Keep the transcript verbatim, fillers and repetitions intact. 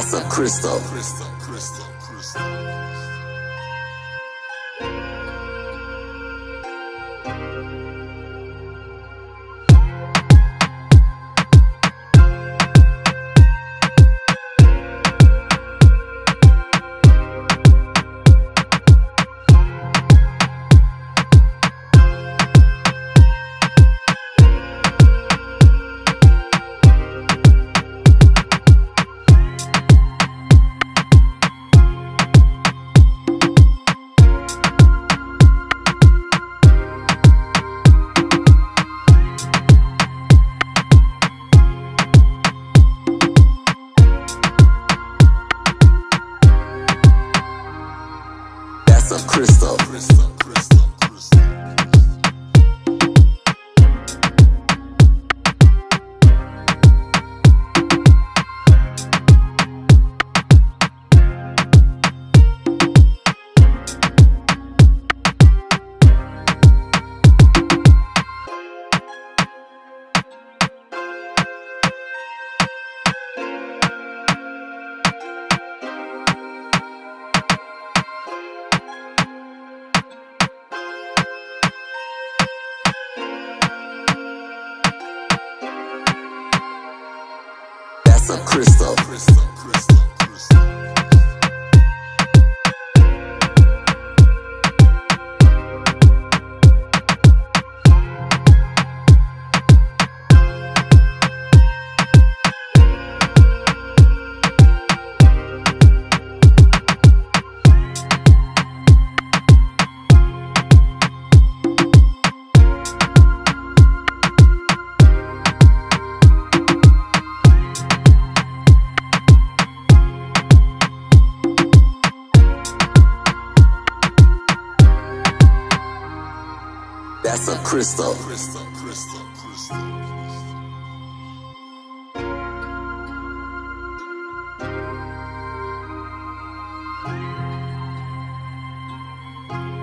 Casa Cristo. Cristo, Cristo, Cristo. Crystal, crystal, crystal, crystal. Crystal, crystal, crystal, crystal. That's a crystal. Crystal, crystal, crystal. crystal.